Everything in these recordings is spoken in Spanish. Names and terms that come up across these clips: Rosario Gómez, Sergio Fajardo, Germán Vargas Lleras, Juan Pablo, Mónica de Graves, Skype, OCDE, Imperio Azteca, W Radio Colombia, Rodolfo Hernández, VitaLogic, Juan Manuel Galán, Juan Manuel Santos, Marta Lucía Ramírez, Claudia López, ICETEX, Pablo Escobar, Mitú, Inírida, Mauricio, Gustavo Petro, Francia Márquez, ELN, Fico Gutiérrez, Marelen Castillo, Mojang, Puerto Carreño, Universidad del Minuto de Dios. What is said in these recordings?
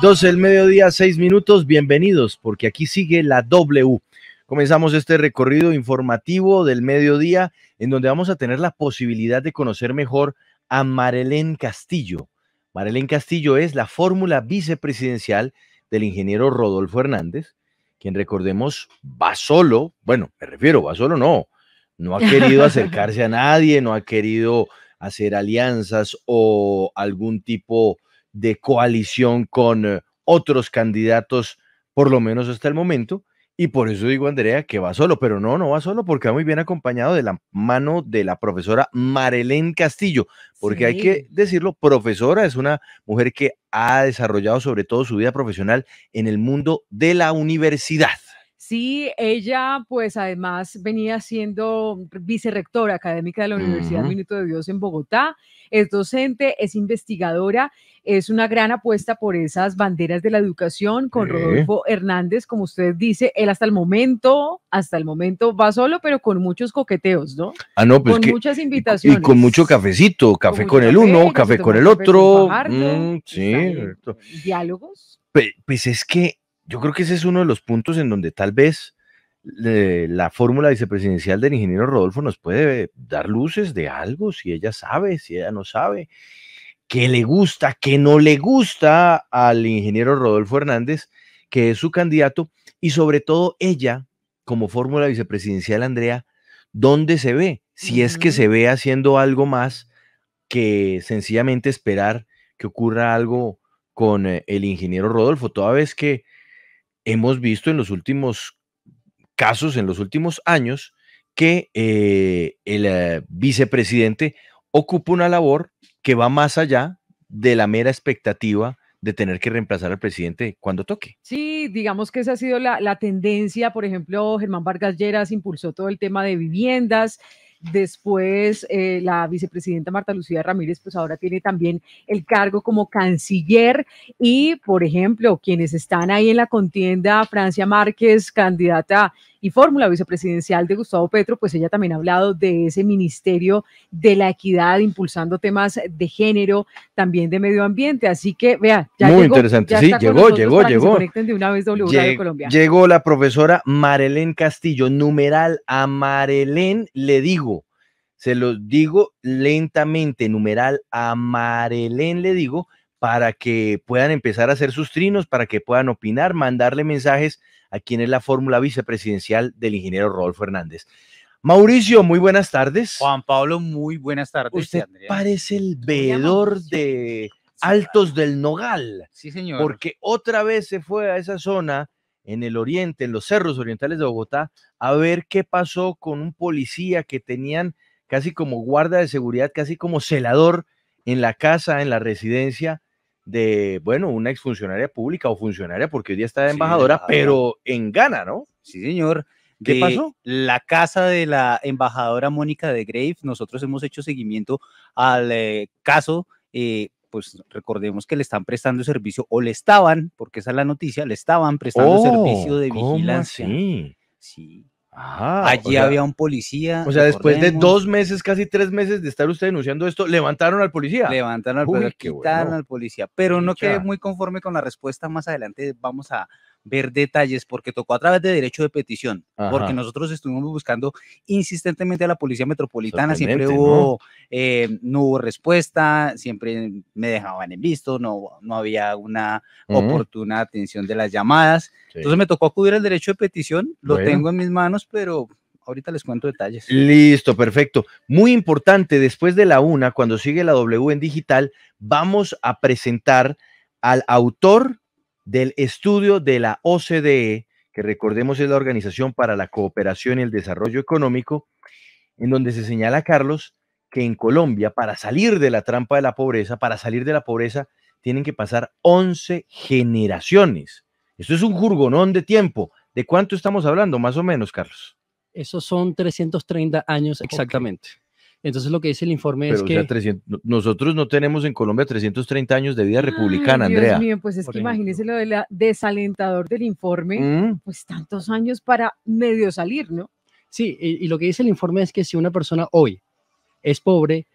12 del mediodía, 6 minutos, bienvenidos, porque aquí sigue la W. Comenzamos este recorrido informativo del mediodía, en donde vamos a tener la posibilidad de conocer mejor a Marelen Castillo. Marelen Castillo es la fórmula vicepresidencial del ingeniero Rodolfo Hernández, quien, recordemos, va solo. Bueno, me refiero, va solo no ha querido acercarse a nadie, no ha querido hacer alianzas o algún tipo de coalición con otros candidatos, por lo menos hasta el momento, y por eso digo, Andrea, que va solo, pero no va solo, porque va muy bien acompañado de la mano de la profesora Marelen Castillo, porque sí, hay que decirlo, profesora, es una mujer que ha desarrollado sobre todo su vida profesional en el mundo de la universidad. Sí, ella pues además venía siendo vicerrectora académica de la Universidad del Minuto de Dios en Bogotá, es docente, es investigadora, es una gran apuesta por esas banderas de la educación con Rodolfo Hernández, como usted dice, él hasta el momento va solo, pero con muchos coqueteos, ¿no? Ah, no, pues con muchas invitaciones. Y con mucho cafecito, café con el uno, café con el otro. Diálogos. Pues es que yo creo que ese es uno de los puntos en donde tal vez la fórmula vicepresidencial del ingeniero Rodolfo nos puede dar luces de algo, si ella sabe, si ella no sabe, qué le gusta, qué no le gusta al ingeniero Rodolfo Hernández, que es su candidato, y sobre todo ella, como fórmula vicepresidencial, Andrea, ¿dónde se ve? Si es que se ve haciendo algo más que sencillamente esperar que ocurra algo con el ingeniero Rodolfo, toda vez que hemos visto en los últimos casos, en los últimos años, que el vicepresidente ocupa una labor que va más allá de la mera expectativa de tener que reemplazar al presidente cuando toque. Sí, digamos que esa ha sido la tendencia. Por ejemplo, Germán Vargas Lleras impulsó todo el tema de viviendas. Después, la vicepresidenta Marta Lucía Ramírez, pues ahora tiene también el cargo como canciller. Y, por ejemplo, quienes están ahí en la contienda, Francia Márquez, candidata y fórmula vicepresidencial de Gustavo Petro, pues ella también ha hablado de ese ministerio de la equidad, impulsando temas de género, también de medio ambiente. Así que, vea, ya muy llegó, interesante, ya sí, llegó. Que se conecten de una vez W Radio Colombia. Llegó la profesora Marelen Castillo, numeral a Marelen, le digo, se lo digo lentamente, numeral a Marelen, le digo, para que puedan empezar a hacer sus trinos, para que puedan opinar, mandarle mensajes a quien es la fórmula vicepresidencial del ingeniero Rodolfo Hernández. Mauricio, muy buenas tardes. Juan Pablo, muy buenas tardes. Usted parece el veedor de Altos del Nogal. Sí, señor. Porque otra vez se fue a esa zona en el oriente, en los cerros orientales de Bogotá, a ver qué pasó con un policía que tenían casi como guarda de seguridad, casi como celador en la casa, en la residencia de, bueno, una exfuncionaria pública o funcionaria, porque hoy día está de embajadora, sí, pero en Ghana, ¿no? Sí, señor. ¿Qué pasó? La casa de la embajadora Mónica de Graves, nosotros hemos hecho seguimiento al caso, pues recordemos que le están prestando servicio, o le estaban, porque esa es la noticia, le estaban prestando servicio de vigilancia. Sí. Sí. Ajá, allí había un policía. O sea, después de 2 meses, casi 3 meses de estar usted denunciando esto, levantaron al policía. Levantaron al policía, quitaron al policía. Pero no quedé muy conforme con la respuesta. Más adelante vamos a ver detalles, porque tocó a través de derecho de petición. Ajá. Porque nosotros estuvimos buscando insistentemente a la policía metropolitana. Siempre hubo, no hubo respuesta, siempre me dejaban en visto, no había una oportuna atención de las llamadas. Sí. Entonces me tocó acudir al derecho de petición, lo tengo en mis manos, pero ahorita les cuento detalles. Listo, perfecto. Muy importante, después de la una, cuando sigue la W en digital, vamos a presentar al autor del estudio de la OCDE, que recordemos es la Organización para la Cooperación y el Desarrollo Económico, en donde se señala, Carlos, que en Colombia, para salir de la trampa de la pobreza, tienen que pasar 11 generaciones. Esto es un jurgonón de tiempo. ¿De cuánto estamos hablando, más o menos, Carlos? Esos son 330 años exactamente. Okay. Entonces lo que dice el informe es que... 300, nosotros no tenemos en Colombia 330 años de vida republicana, Andrea. Dios mío, pues es que imagínese lo del desalentador del informe, pues tantos años para medio salir, ¿no? Sí, y lo que dice el informe es que si una persona hoy es pobre,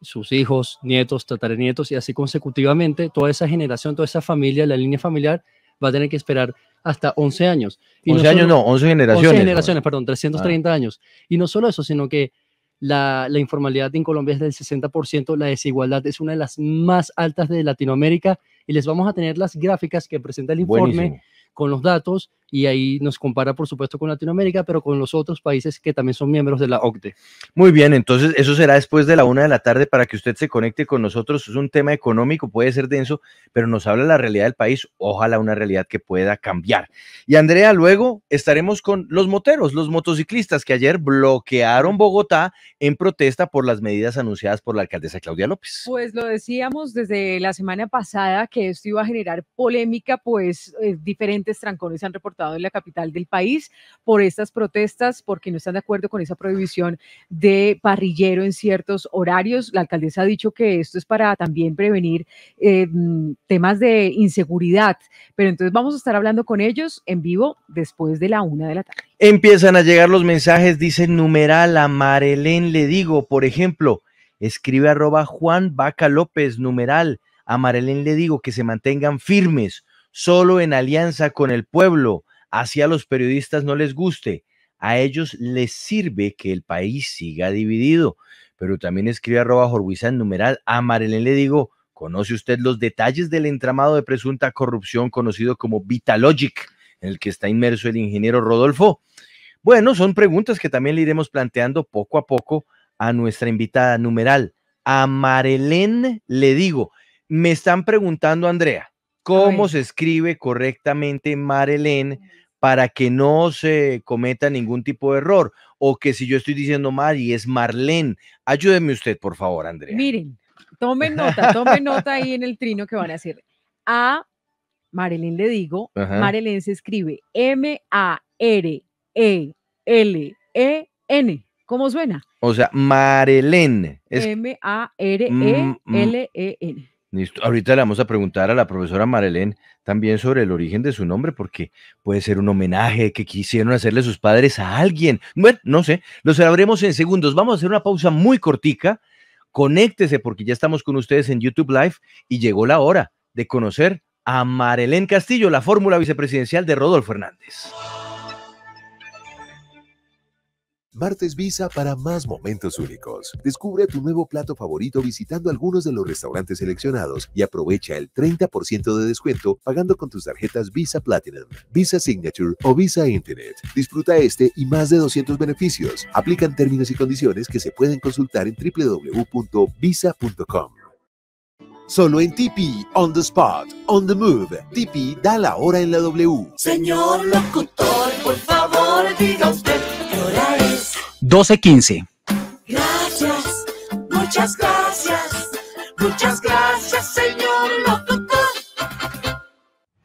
sus hijos, nietos, tataranietos, y así consecutivamente, toda esa generación, toda esa familia, la línea familiar, va a tener que esperar hasta 11 años. Y 11 generaciones. 11 generaciones, perdón, 330 años. Y no solo eso, sino que la informalidad en Colombia es del 60%, la desigualdad es una de las más altas de Latinoamérica, y les vamos a tener las gráficas que presenta el informe. Buenísimo. Con los datos, y ahí nos compara, por supuesto, con Latinoamérica, pero con los otros países que también son miembros de la OCDE. Muy bien, entonces eso será después de la 1 de la tarde para que usted se conecte con nosotros. Es un tema económico, puede ser denso, pero nos habla la realidad del país, ojalá una realidad que pueda cambiar. Y Andrea, luego estaremos con los moteros, los motociclistas que ayer bloquearon Bogotá en protesta por las medidas anunciadas por la alcaldesa Claudia López. Pues lo decíamos desde la semana pasada que esto iba a generar polémica, pues diferentes trancones han reportado en la capital del país por estas protestas, porque no están de acuerdo con esa prohibición de parrillero en ciertos horarios. La alcaldesa ha dicho que esto es para también prevenir temas de inseguridad, pero entonces vamos a estar hablando con ellos en vivo después de la 1 de la tarde. Empiezan a llegar los mensajes, dice numeral a Marelen le digo, por ejemplo, escribe @JuanBacaLópez, numeral a Marelen le digo, que se mantengan firmes, solo en alianza con el pueblo. Así a los periodistas no les guste, a ellos les sirve que el país siga dividido. Pero también escribe @Jorwiza en numeral a Marelen le digo, ¿conoce usted los detalles del entramado de presunta corrupción conocido como VitaLogic, en el que está inmerso el ingeniero Rodolfo? Bueno, son preguntas que también le iremos planteando poco a poco a nuestra invitada, numeral a Marelen le digo. Me están preguntando, Andrea, ¿cómo se escribe correctamente Marelen para que no se cometa ningún tipo de error? O que si yo estoy diciendo mal y es Marelen. Ayúdeme usted, por favor, Andrea. Miren, tomen nota ahí en el trino que van a hacer. A Marelen le digo, Marelen se escribe M-A-R-E-L-E-N. ¿Cómo suena? O sea, Marelen. M-A-R-E-L-E-N. Listo. Ahorita le vamos a preguntar a la profesora Marelen también sobre el origen de su nombre, porque puede ser un homenaje que quisieron hacerle sus padres a alguien. Bueno, no sé, lo sabremos en segundos. Vamos a hacer una pausa muy cortica. Conéctese porque ya estamos con ustedes en YouTube Live y llegó la hora de conocer a Marelen Castillo, la fórmula vicepresidencial de Rodolfo Hernández. Martes Visa para más momentos únicos. Descubre tu nuevo plato favorito visitando algunos de los restaurantes seleccionados y aprovecha el 30% de descuento pagando con tus tarjetas Visa Platinum, Visa Signature o Visa Internet. Disfruta este y más de 200 beneficios. Aplican términos y condiciones que se pueden consultar en www.visa.com. Solo en Tipi, on the spot, on the move. Tipi da la hora en la W. Señor locutor, por favor, diga usted qué hora es. 12:15. Gracias, muchas gracias. Muchas gracias, señor locutor.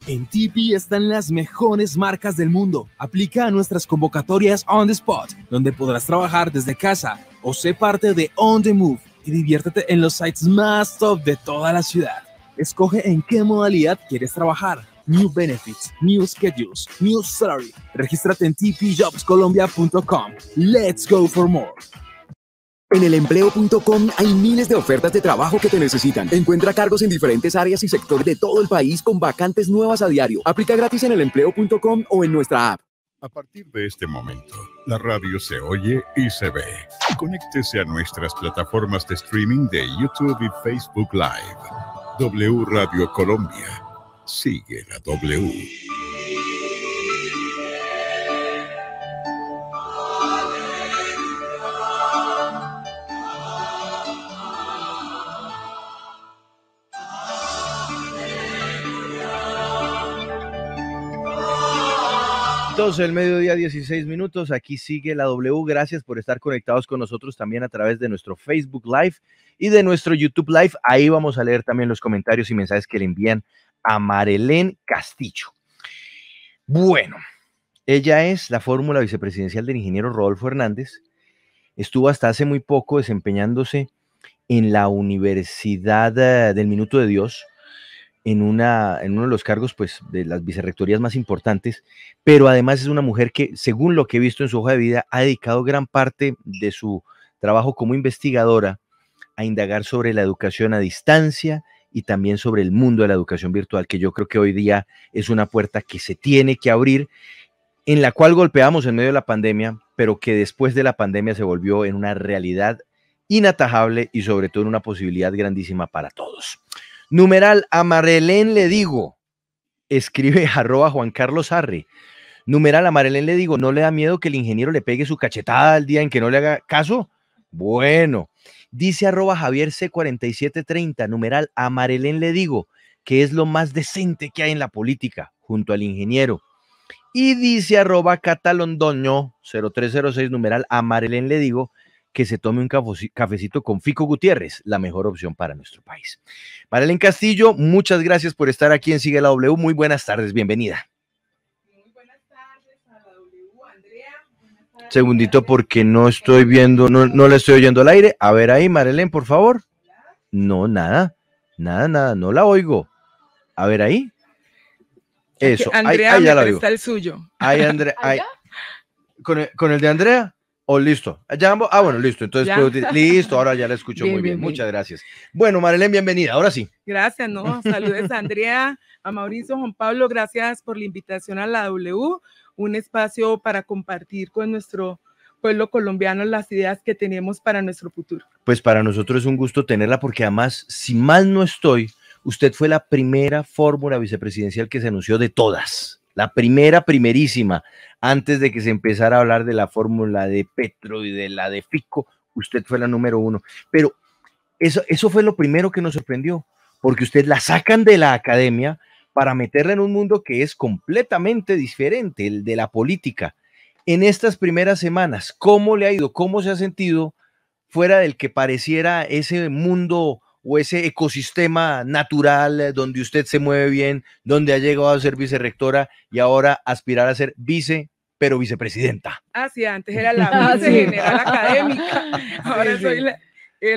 En Tipi están las mejores marcas del mundo. Aplica a nuestras convocatorias on the spot, donde podrás trabajar desde casa o ser parte de On the Move. Y diviértete en los sites más top de toda la ciudad. Escoge en qué modalidad quieres trabajar. New benefits, new schedules, new salary. Regístrate en tpjobscolombia.com. Let's go for more. En elempleo.com hay miles de ofertas de trabajo que te necesitan. Encuentra cargos en diferentes áreas y sectores de todo el país con vacantes nuevas a diario. Aplica gratis en elempleo.com o en nuestra app. A partir de este momento, la radio se oye y se ve. Conéctese a nuestras plataformas de streaming de YouTube y Facebook Live. W Radio Colombia. Sigue la W. El mediodía, 16 minutos. Aquí sigue la W. Gracias por estar conectados con nosotros también a través de nuestro Facebook Live y de nuestro YouTube Live. Ahí vamos a leer también los comentarios y mensajes que le envían a Marelen Castillo. Bueno, ella es la fórmula vicepresidencial del ingeniero Rodolfo Hernández. Estuvo hasta hace muy poco desempeñándose en la Universidad del Minuto de Dios, en uno de los cargos, pues, de las vicerrectorías más importantes, pero además es una mujer que, según lo que he visto en su hoja de vida, ha dedicado gran parte de su trabajo como investigadora a a indagar sobre la educación a distancia y también sobre el mundo de la educación virtual, que yo creo que hoy día es una puerta que se tiene que abrir, en la cual golpeamos en medio de la pandemia, pero que después de la pandemia se volvió en una realidad inatajable y sobre todo en una posibilidad grandísima para todos. Numeral, a Marelen le digo, escribe @JuanCarlosArre. Numeral, a Marelen le digo, ¿no le da miedo que el ingeniero le pegue su cachetada el día en que no le haga caso? Bueno, dice @JavierC4730, numeral, a Marelen le digo, que es lo más decente que hay en la política, junto al ingeniero. Y dice @Catalondoño0306, numeral, a Marelen le digo, que se tome un cafecito con Fico Gutiérrez, la mejor opción para nuestro país. Marelen Castillo, muchas gracias por estar aquí en Sigue la W. Muy buenas tardes, bienvenida. Muy buenas tardes a la W, Andrea. Tardes, segundito, porque no estoy viendo, no le estoy oyendo al aire. A ver ahí, Marelen, por favor. No, nada, no la oigo. A ver ahí. Eso, Andrea, ahí ya la oigo. Está el suyo. Ahí, Andrea, ahí. ¿Con el de Andrea? Oh, listo. ¿Ya ambos? Ah, bueno, listo. Entonces, listo, ahora ya la escucho bien, muy bien. Muchas gracias. Bueno, Marelen, bienvenida. Ahora sí. Gracias, ¿no? Saludes a Andrea, a Mauricio, Juan Pablo. Gracias por la invitación a la W, un espacio para compartir con nuestro pueblo colombiano las ideas que tenemos para nuestro futuro. Pues para nosotros es un gusto tenerla, porque además, si mal no estoy, usted fue la primera fórmula vicepresidencial que se anunció de todas. La primerísima, antes de que se empezara a hablar de la fórmula de Petro y de la de Fico, usted fue la número 1. Pero eso fue lo primero que nos sorprendió, porque usted la sacan de la academia para meterla en un mundo que es completamente diferente, el de la política. En estas primeras semanas, ¿cómo le ha ido? ¿Cómo se ha sentido fuera del que pareciera ese mundo o ese ecosistema natural donde usted se mueve bien, donde ha llegado a ser vicerrectora y ahora aspirar a ser vicepresidenta? Ah, sí, antes era la vicegeneral académica, ahora sí. Soy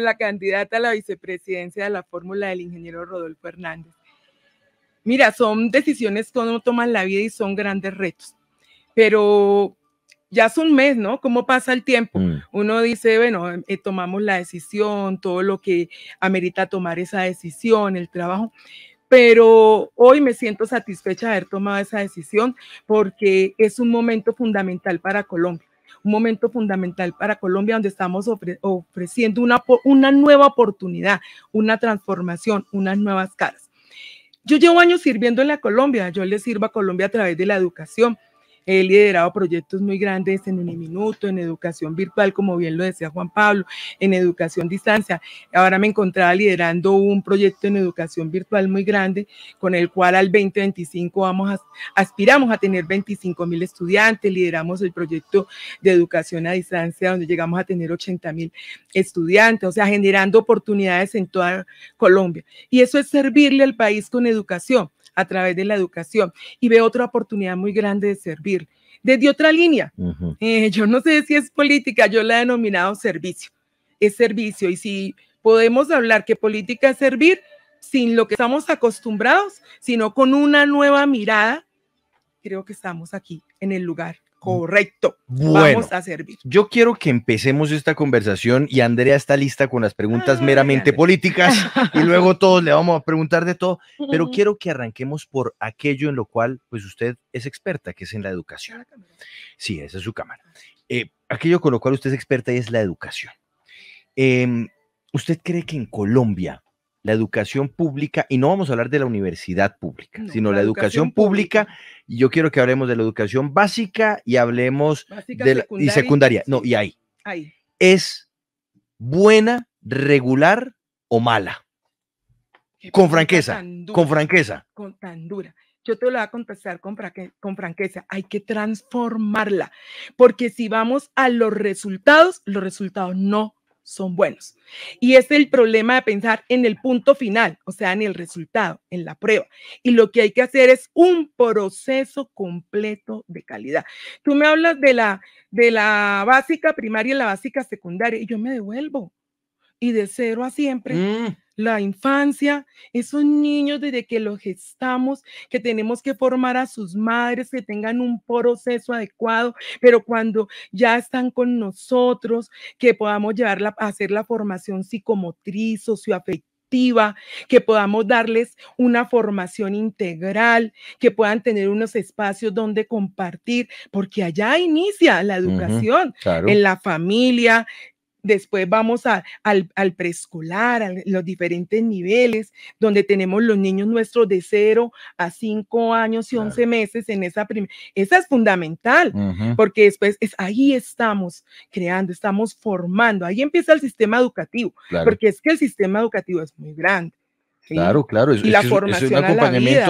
la candidata a la vicepresidencia de la fórmula del ingeniero Rodolfo Hernández. Mira, son decisiones que uno toma en la vida y son grandes retos, pero ya es un mes, ¿no? ¿Cómo pasa el tiempo? Uno dice, bueno, tomamos la decisión, todo lo que amerita tomar esa decisión, el trabajo, pero hoy me siento satisfecha de haber tomado esa decisión, porque es un momento fundamental para Colombia, donde estamos ofreciendo una nueva oportunidad, una transformación, unas nuevas caras. Yo llevo años sirviendo en la Colombia, yo le sirvo a Colombia a través de la educación. He liderado proyectos muy grandes en el Minuto, en educación virtual, como bien lo decía Juan Pablo, en educación distancia. Ahora me encontraba liderando un proyecto en educación virtual muy grande, con el cual al 2025 aspiramos a tener 25.000 estudiantes. Lideramos el proyecto de educación a distancia, donde llegamos a tener 80.000 estudiantes, o sea, generando oportunidades en toda Colombia. Y eso es servirle al país con educación, a través de la educación, y veo otra oportunidad muy grande de servir desde otra línea. Yo no sé si es política, yo la he denominado servicio, es servicio, y si podemos hablar que política es servir sin lo que estamos acostumbrados, sino con una nueva mirada, creo que estamos aquí en el lugar correcto. Bueno, vamos a servir. Yo quiero que empecemos esta conversación y Andrea está lista con las preguntas meramente políticas y luego todos le vamos a preguntar de todo, pero quiero que arranquemos por aquello en lo cual pues usted es experta, que es en la educación. Sí, esa es su cámara. Aquello con lo cual usted es experta y es la educación. ¿Usted cree que en Colombia la educación pública, y no vamos a hablar de la universidad pública, no, sino la educación pública, y yo quiero que hablemos de la educación básica y hablemos de secundaria. No, y ahí. ¿Es buena, regular o mala? Con franqueza. Yo te lo voy a contestar con franqueza. Hay que transformarla, porque si vamos a los resultados no son buenos. Y es el problema de pensar en el punto final, o sea, en el resultado, en la prueba. Y lo que hay que hacer es un proceso completo de calidad. Tú me hablas de la básica primaria y la básica secundaria, y yo me devuelvo. y de cero a siempre, la infancia, esos niños desde que los gestamos, que tenemos que formar a sus madres, que tengan un proceso adecuado, pero cuando ya están con nosotros, que podamos llevarla a hacer la formación psicomotriz, socioafectiva, que podamos darles una formación integral, que puedan tener unos espacios donde compartir, porque allá inicia la educación, claro, en la familia. Después vamos al preescolar, a los diferentes niveles, donde tenemos los niños nuestros de 0 a 5 años y 11 meses en esa primera. Esa es fundamental, porque después ahí estamos creando, estamos formando. Ahí empieza el sistema educativo, porque es que el sistema educativo es muy grande. ¿Sí? Claro, claro, y la formación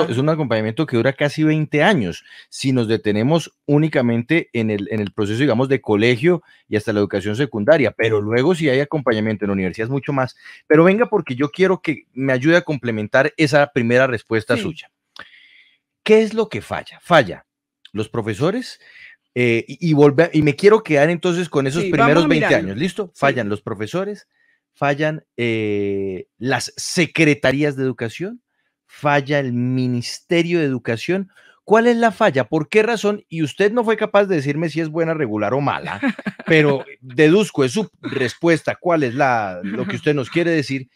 es un acompañamiento que dura casi 20 años. Si nos detenemos únicamente en el proceso, digamos, de colegio y hasta la educación secundaria, pero luego si hay acompañamiento en la universidad es mucho más. Pero venga, porque yo quiero que me ayude a complementar esa primera respuesta suya. ¿Qué es lo que falla? Falla los profesores y me quiero quedar entonces con esos primeros 20 años, ¿listo? Fallan los profesores, fallan las secretarías de educación, falla el Ministerio de Educación. ¿Cuál es la falla? ¿Por qué razón? Y usted no fue capaz de decirme si es buena, regular o mala, pero deduzco de su respuesta cuál es lo que usted nos quiere decir.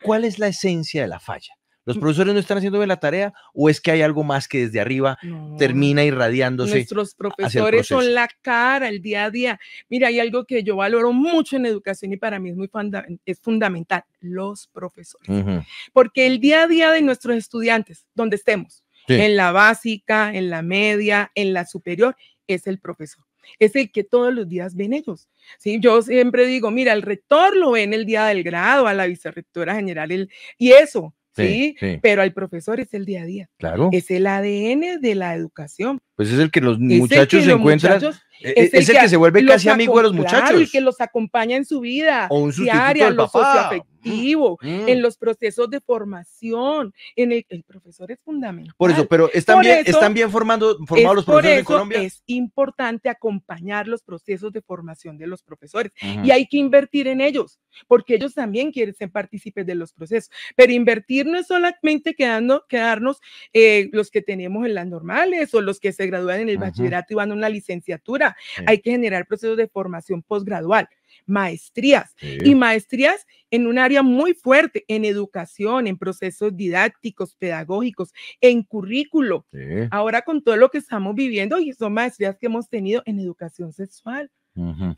¿Cuál es la esencia de la falla? ¿Los profesores no están haciendo bien la tarea o es que hay algo más que desde arriba termina irradiándose? Nuestros profesores son la cara, el día a día. Mira, hay algo que yo valoro mucho en educación y para mí es muy fundamental, los profesores. Porque el día a día de nuestros estudiantes, donde estemos, en la básica, en la media, en la superior, es el profesor. Es el que todos los días ven ellos. ¿Sí? Yo siempre digo, mira, el rector lo ven el día del grado, a la vicerrectora general, y eso. Sí, pero el profesor es el día a día, es el ADN de la educación. Pues es el que los muchachos se encuentran, es el que se vuelve casi amigo de los muchachos. El que los acompaña en su vida diaria, en lo socioafectivo, en los procesos de formación. El profesor es fundamental. Por eso, pero ¿están bien formados los profesores en Colombia? Por eso es importante acompañar los procesos de formación de los profesores. Y hay que invertir en ellos, porque ellos también quieren ser partícipes de los procesos. Pero invertir no es solamente quedarnos los que tenemos en las normales o los que se gradúan en el bachillerato y van a una licenciatura. Hay que generar procesos de formación posgradual, maestrías, y maestrías en un área muy fuerte, en educación, en procesos didácticos, pedagógicos, en currículo. Ahora con todo lo que estamos viviendo, y son maestrías que hemos tenido en educación sexual.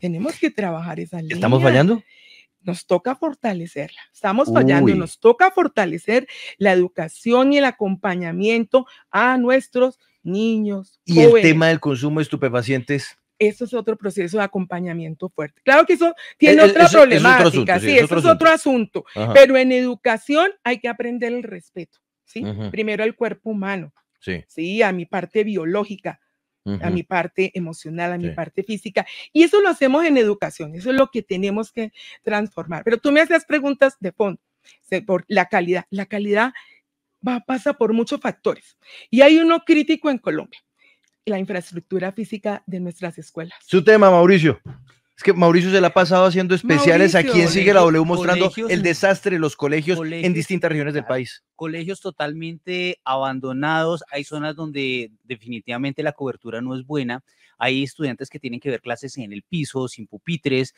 Tenemos que trabajar esa línea. ¿Estamos fallando? Nos toca fortalecerla. Estamos fallando. Nos toca fortalecer la educación y el acompañamiento a nuestros niños, y jóvenes. El tema del consumo de estupefacientes. Eso es otro proceso de acompañamiento fuerte. Claro que eso tiene otra problemática, eso es otro asunto. Ajá. Pero en educación hay que aprender el respeto, ¿sí? Primero al cuerpo humano, a mi parte biológica, a mi parte emocional, a mi parte física, y eso lo hacemos en educación, eso es lo que tenemos que transformar. Pero tú me haces preguntas de fondo, por la calidad. La calidad pasa por muchos factores, y hay uno crítico en Colombia, la infraestructura física de nuestras escuelas. Su tema, Mauricio. Es que Mauricio se la ha pasado haciendo especiales aquí en Sigue la W, mostrando el desastre de los colegios en distintas regiones del país. Colegios totalmente abandonados, hay zonas donde definitivamente la cobertura no es buena, hay estudiantes que tienen que ver clases en el piso, sin pupitres,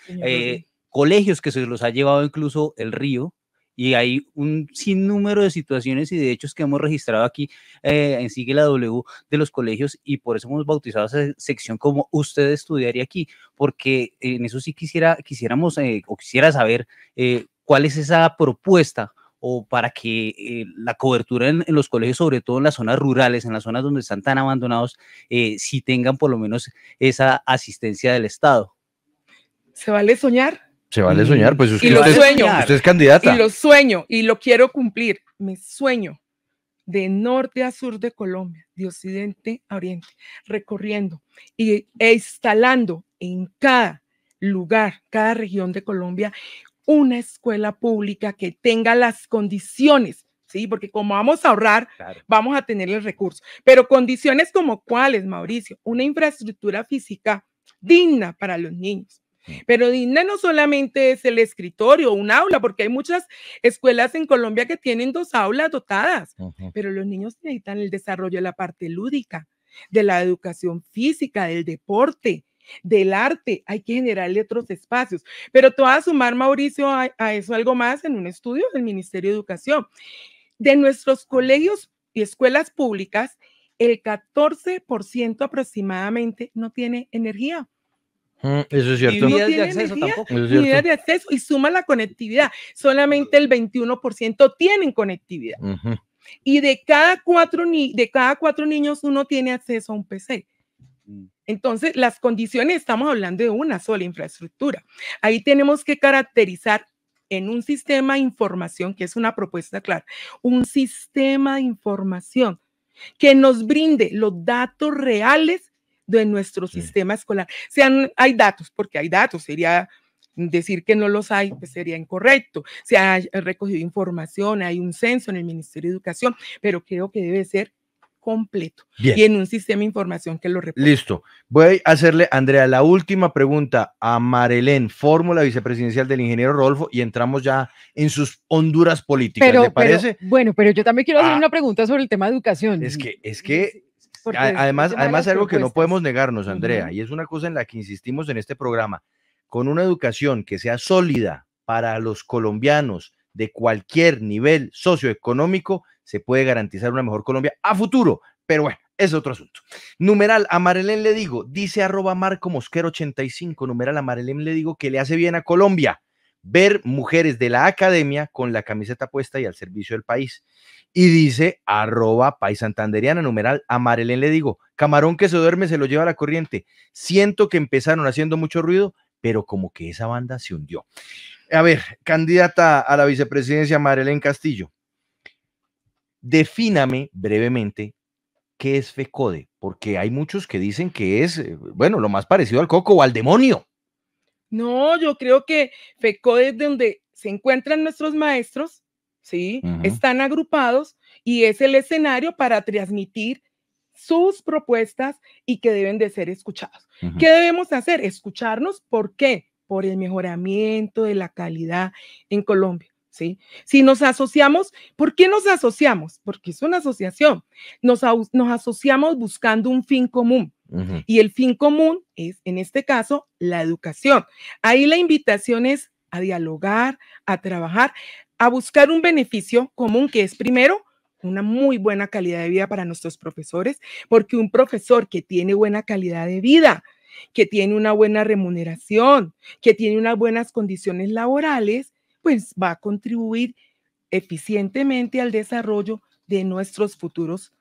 colegios que se los ha llevado incluso el río, y hay un sinnúmero de situaciones y de hechos que hemos registrado aquí en Sigue la W de los colegios, y por eso hemos bautizado esa sección como Usted estudiaría aquí, porque en eso sí quisiera saber cuál es esa propuesta o para que la cobertura en los colegios, sobre todo en las zonas rurales, en las zonas donde están tan abandonados, sí tengan por lo menos esa asistencia del Estado. ¿Se vale soñar? Se vale soñar, pues usted es candidata. Y lo sueño, y lo quiero cumplir. Me sueño de norte a sur de Colombia, de occidente a oriente, recorriendo e instalando en cada lugar, cada región de Colombia, una escuela pública que tenga las condiciones, ¿sí? Porque como vamos a ahorrar, vamos a tener el recurso. Pero condiciones como cuáles, Mauricio, una infraestructura física digna para los niños. Pero digna no solamente es el escritorio, un aula, porque hay muchas escuelas en Colombia que tienen 2 aulas dotadas, pero los niños necesitan el desarrollo de la parte lúdica, de la educación física, del deporte, del arte. Hay que generarle otros espacios. Pero te voy a sumar, Mauricio, a eso algo más en un estudio del Ministerio de Educación. De nuestros colegios y escuelas públicas, el 14% aproximadamente no tiene energía. Eso es cierto. Ni vías de acceso, y suma la conectividad. Solamente el 21% tienen conectividad. Y de cada 4 niños, uno tiene acceso a un PC. Entonces, las condiciones, estamos hablando de una sola infraestructura. Ahí tenemos que caracterizar en un sistema de información, que es una propuesta clara, un sistema de información que nos brinde los datos reales de nuestro sistema escolar. O sea, hay datos, porque hay datos, sería decir que no los hay, pues sería incorrecto. Se ha recogido información, hay un censo en el Ministerio de Educación, pero creo que debe ser completo. Bien. Y en un sistema de información que lo reporte. Listo. Voy a hacerle, Andrea, la última pregunta a Marelen, fórmula vicepresidencial del ingeniero Rodolfo, y entramos ya en sus honduras políticas. ¿Le parece? Pero yo también quiero hacer una pregunta sobre el tema de educación. Además algo que no podemos negarnos, Andrea, y es una cosa en la que insistimos en este programa: con una educación que sea sólida para los colombianos de cualquier nivel socioeconómico, se puede garantizar una mejor Colombia a futuro, pero bueno, es otro asunto. Numeral, a Marelen le digo, dice @MarcoMosquero85, numeral, a Marelen le digo que le hace bien a Colombia ver mujeres de la academia con la camiseta puesta y al servicio del país. Y dice @paisantanderiana, numeral, a Marelen le digo, camarón que se duerme se lo lleva a la corriente. Siento que empezaron haciendo mucho ruido, pero como que esa banda se hundió. A ver, candidata a la vicepresidencia Marelen Castillo, defíname brevemente qué es FECODE, porque hay muchos que dicen que es, bueno, lo más parecido al coco o al demonio. No, yo creo que FECODE es donde se encuentran nuestros maestros, ¿sí? Están agrupados y es el escenario para transmitir sus propuestas y que deben de ser escuchados. ¿Qué debemos hacer? Escucharnos. ¿Por qué? Por el mejoramiento de la calidad en Colombia, ¿sí? Si nos asociamos, ¿por qué nos asociamos? Porque es una asociación. Nos asociamos buscando un fin común. Y el fin común es, en este caso, la educación. Ahí la invitación es a dialogar, a trabajar, a buscar un beneficio común, que es primero una muy buena calidad de vida para nuestros profesores, porque un profesor que tiene buena calidad de vida, que tiene una buena remuneración, que tiene unas buenas condiciones laborales, pues va a contribuir eficientemente al desarrollo de nuestros futuros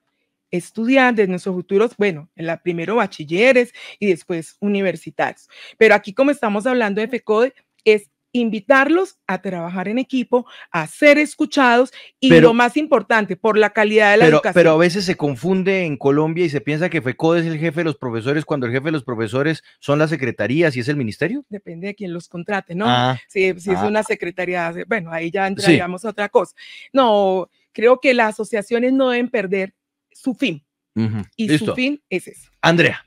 estudiantes, nuestros futuros, bueno, primero bachilleres y después universitarios. Pero aquí, como estamos hablando de FECODE, es invitarlos a trabajar en equipo, a ser escuchados y, lo más importante, por la calidad de la educación. Pero a veces se confunde en Colombia y se piensa que FECODE es el jefe de los profesores, cuando el jefe de los profesores son las secretarías y es el ministerio. Depende de quién los contrate, ¿no? Si es una secretaría, bueno, ahí ya entraríamos a otra cosa. No, creo que las asociaciones no deben perder su fin. Y listo. Su fin es eso. Andrea.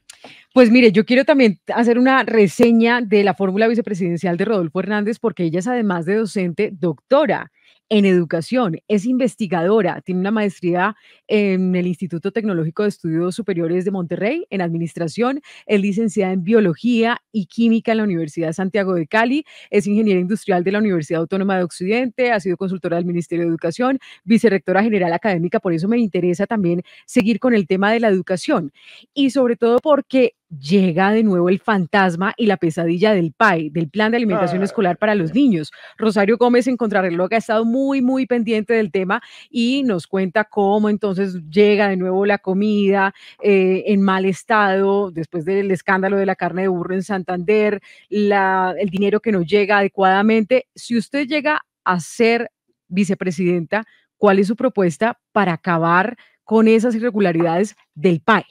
Pues mire, yo quiero también hacer una reseña de la fórmula vicepresidencial de Rodolfo Hernández, porque ella es, además de docente, doctora en educación, es investigadora, tiene una maestría en el Instituto Tecnológico de Estudios Superiores de Monterrey en administración, es licenciada en biología y química en la Universidad de Santiago de Cali, es ingeniera industrial de la Universidad Autónoma de Occidente, ha sido consultora del Ministerio de Educación, vicerrectora general académica. Por eso me interesa también seguir con el tema de la educación, y sobre todo porque llega de nuevo el fantasma y la pesadilla del PAE, del Plan de Alimentación Escolar para los Niños. Rosario Gómez, en Contrarreloj, ha estado muy pendiente del tema y nos cuenta cómo entonces llega de nuevo la comida en mal estado, después del escándalo de la carne de burro en Santander, el dinero que no llega adecuadamente. Si usted llega a ser vicepresidenta, ¿cuál es su propuesta para acabar con esas irregularidades del PAE?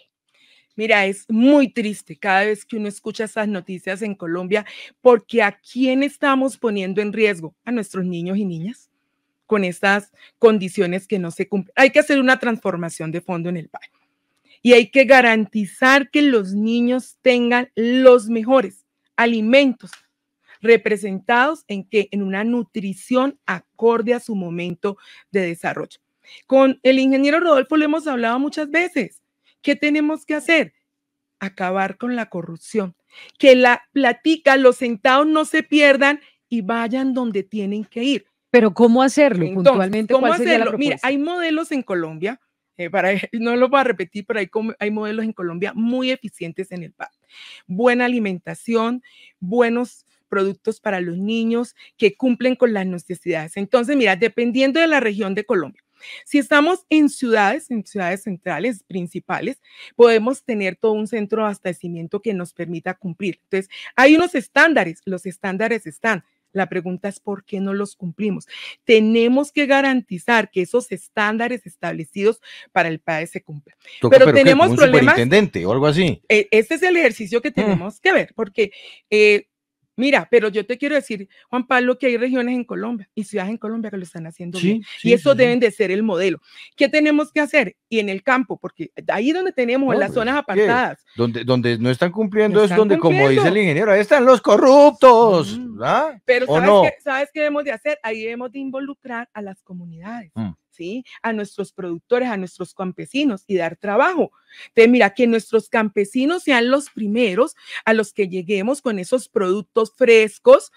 Mira, es muy triste cada vez que uno escucha esas noticias en Colombia, porque ¿a quién estamos poniendo en riesgo? A nuestros niños y niñas, con estas condiciones que no se cumplen. Hay que hacer una transformación de fondo en el país y hay que garantizar que los niños tengan los mejores alimentos representados en que en una nutrición acorde a su momento de desarrollo. Con el ingeniero Rodolfo lo hemos hablado muchas veces. ¿Qué tenemos que hacer? Acabar con la corrupción, que la platica, los centavos no se pierdan y vayan donde tienen que ir. Pero ¿cómo hacerlo? Entonces, puntualmente, ¿cómo hacerlo? Mira, hay modelos en Colombia, no lo voy a repetir, pero hay modelos en Colombia muy eficientes en el PAE. Buena alimentación, buenos productos para los niños que cumplen con las necesidades. Entonces, mira, dependiendo de la región de Colombia, si estamos en ciudades centrales principales, podemos tener todo un centro de abastecimiento que nos permita cumplir. Entonces, hay unos estándares, los estándares están. La pregunta es ¿por qué no los cumplimos? Tenemos que garantizar que esos estándares establecidos para el PAE se cumplan. Pero tenemos problemas. Superintendente o algo así. Este es el ejercicio que tenemos que ver, porque mira, pero yo te quiero decir, Juan Pablo, que hay regiones en Colombia y ciudades en Colombia que lo están haciendo bien. Y eso deben de ser el modelo. ¿Qué tenemos que hacer? Y en el campo, porque ahí donde tenemos, en las zonas apartadas. Donde no están cumpliendo es donde, como dice el ingeniero, ahí están los corruptos. Pero ¿sabes qué debemos de hacer? Ahí debemos de involucrar a las comunidades. ¿Sí? A nuestros productores, a nuestros campesinos y dar trabajo. Entonces, mira, que nuestros campesinos sean los primeros a los que lleguemos con esos productos frescos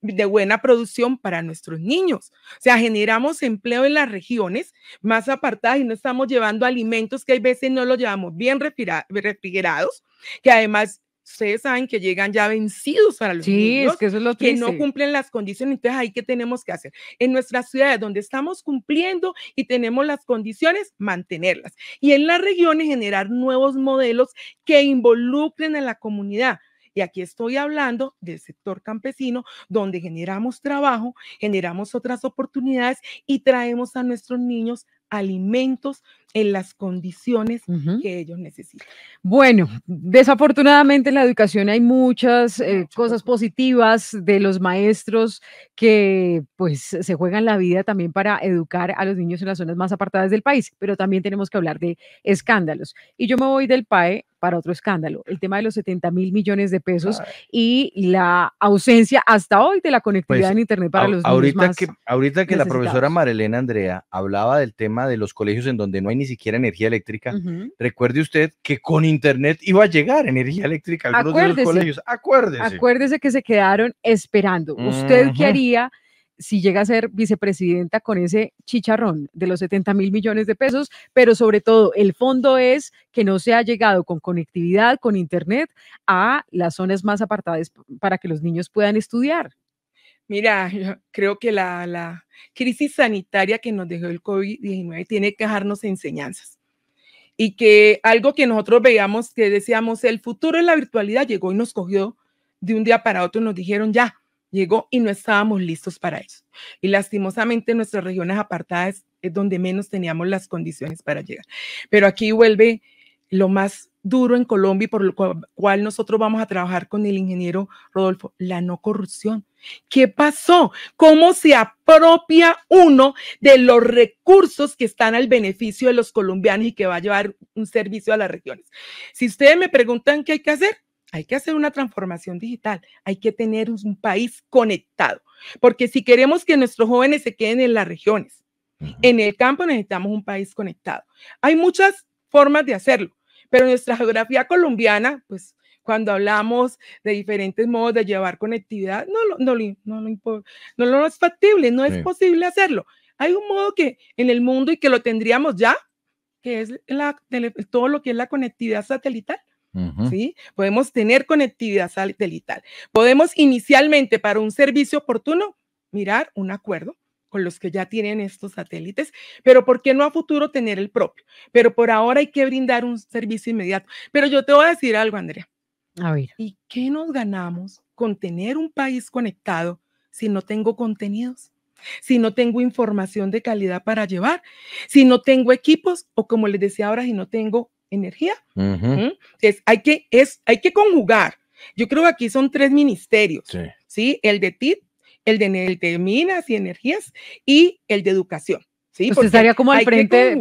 de buena producción para nuestros niños. O sea, generamos empleo en las regiones más apartadas y no estamos llevando alimentos que hay veces no los llevamos bien refrigerados, que además ustedes saben que llegan ya vencidos para los niños, es que eso es lo que no cumplen las condiciones. Entonces, ahí ¿qué tenemos que hacer? En nuestras ciudades donde estamos cumpliendo y tenemos las condiciones, mantenerlas. Y en las regiones generar nuevos modelos que involucren a la comunidad. Y aquí estoy hablando del sector campesino, donde generamos trabajo, generamos otras oportunidades y traemos a nuestros niños alimentos en las condiciones que ellos necesitan. Bueno, desafortunadamente en la educación hay muchas cosas positivas de los maestros que pues se juegan la vida también para educar a los niños en las zonas más apartadas del país, pero también tenemos que hablar de escándalos. Y yo me voy del PAE para otro escándalo, el tema de los 70.000 millones de pesos y la ausencia hasta hoy de la conectividad en internet para los niños más necesitados. Ahorita que la profesora Marelen Andrea hablaba del tema de los colegios en donde no hay ni siquiera energía eléctrica, recuerde usted que con internet iba a llegar energía eléctrica a algunos de los colegios. Acuérdese que se quedaron esperando. ¿Usted qué haría si llega a ser vicepresidenta con ese chicharrón de los 70.000 millones de pesos, pero sobre todo el fondo es que no se ha llegado con conectividad, con internet, a las zonas más apartadas para que los niños puedan estudiar? Mira, yo creo que la crisis sanitaria que nos dejó el COVID-19 tiene que dejarnos enseñanzas. Y que algo que nosotros veíamos, que decíamos, el futuro de la virtualidad llegó y nos cogió de un día para otro, nos dijeron ya. Llegó y no estábamos listos para eso. Y lastimosamente nuestras regiones apartadas es donde menos teníamos las condiciones para llegar. Pero aquí vuelve lo más duro en Colombia y por lo cual nosotros vamos a trabajar con el ingeniero Rodolfo, la no corrupción. ¿Qué pasó? ¿Cómo se apropia uno de los recursos que están al beneficio de los colombianos y que va a llevar un servicio a las regiones? Si ustedes me preguntan qué hay que hacer una transformación digital, hay que tener un país conectado, porque si queremos que nuestros jóvenes se queden en las regiones, en el campo necesitamos un país conectado. Hay muchas formas de hacerlo, pero nuestra geografía colombiana, pues cuando hablamos de diferentes modos de llevar conectividad, no es factible, no es posible hacerlo. Hay un modo que en el mundo y que lo tendríamos ya, que es todo lo que es la conectividad satelital. ¿Sí? Podemos tener conectividad satelital. Podemos inicialmente para un servicio oportuno mirar un acuerdo con los que ya tienen estos satélites, pero ¿por qué no a futuro tener el propio? Pero por ahora hay que brindar un servicio inmediato. Pero yo te voy a decir algo, Andrea. A ver. ¿Y qué nos ganamos con tener un país conectado si no tengo contenidos? Si no tengo información de calidad para llevar, si no tengo equipos o como les decía ahora, si no tengo energía. Entonces, hay que conjugar. Yo creo que aquí son tres ministerios, ¿sí? El de TIC, el de Minas y Energías y el de Educación. ¿sí? Usted estaría como al frente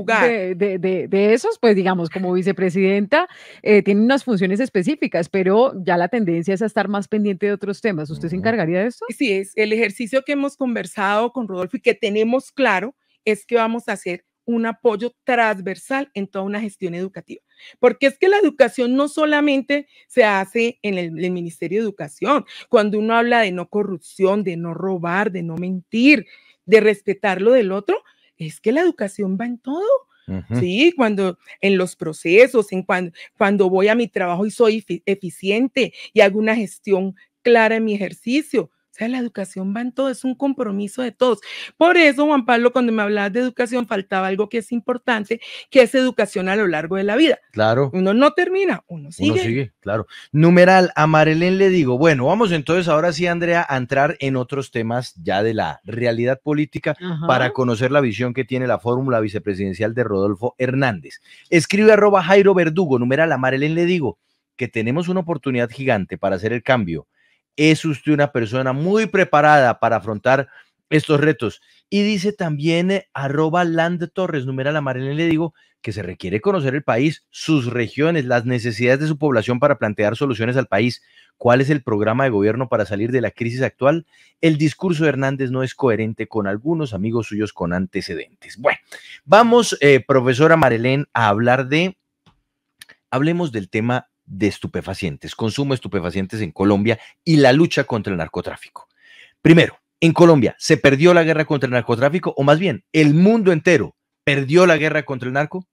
de esos, pues digamos, como vicepresidenta, tiene unas funciones específicas, pero ya la tendencia es a estar más pendiente de otros temas. ¿Usted se encargaría de esto? Sí, es el ejercicio que hemos conversado con Rodolfo y que tenemos claro es que vamos a hacer un apoyo transversal en toda una gestión educativa. Porque es que la educación no solamente se hace en el Ministerio de Educación. Cuando uno habla de no corrupción, de no robar, de no mentir, de respetar lo del otro, es que la educación va en todo. Sí, cuando en los procesos, cuando voy a mi trabajo y soy eficiente y hago una gestión clara en mi ejercicio. La educación va en todo, es un compromiso de todos. Por eso, Juan Pablo, cuando me hablabas de educación, faltaba algo que es importante, que es educación a lo largo de la vida. Claro. Uno no termina, uno sigue. Uno sigue, claro. Numeral, a Marelen le digo, bueno, vamos entonces ahora sí, Andrea, a entrar en otros temas ya de la realidad política. Ajá. Para conocer la visión que tiene la fórmula vicepresidencial de Rodolfo Hernández. Escribe @ Jairo Verdugo, numeral, a Marelen le digo que tenemos una oportunidad gigante para hacer el cambio. Es usted una persona muy preparada para afrontar estos retos. Y dice también @ Land Torres, numeral, a Marelen le digo que se requiere conocer el país, sus regiones, las necesidades de su población para plantear soluciones al país. ¿Cuál es el programa de gobierno para salir de la crisis actual? El discurso de Hernández no es coherente con algunos amigos suyos con antecedentes. Bueno, vamos, profesora Marelen, a hablar de... Hablemos del tema de estupefacientes, consumo de estupefacientes en Colombia y la lucha contra el narcotráfico. Primero, en Colombia, ¿se perdió la guerra contra el narcotráfico? O más bien, ¿el mundo entero perdió la guerra contra el narco?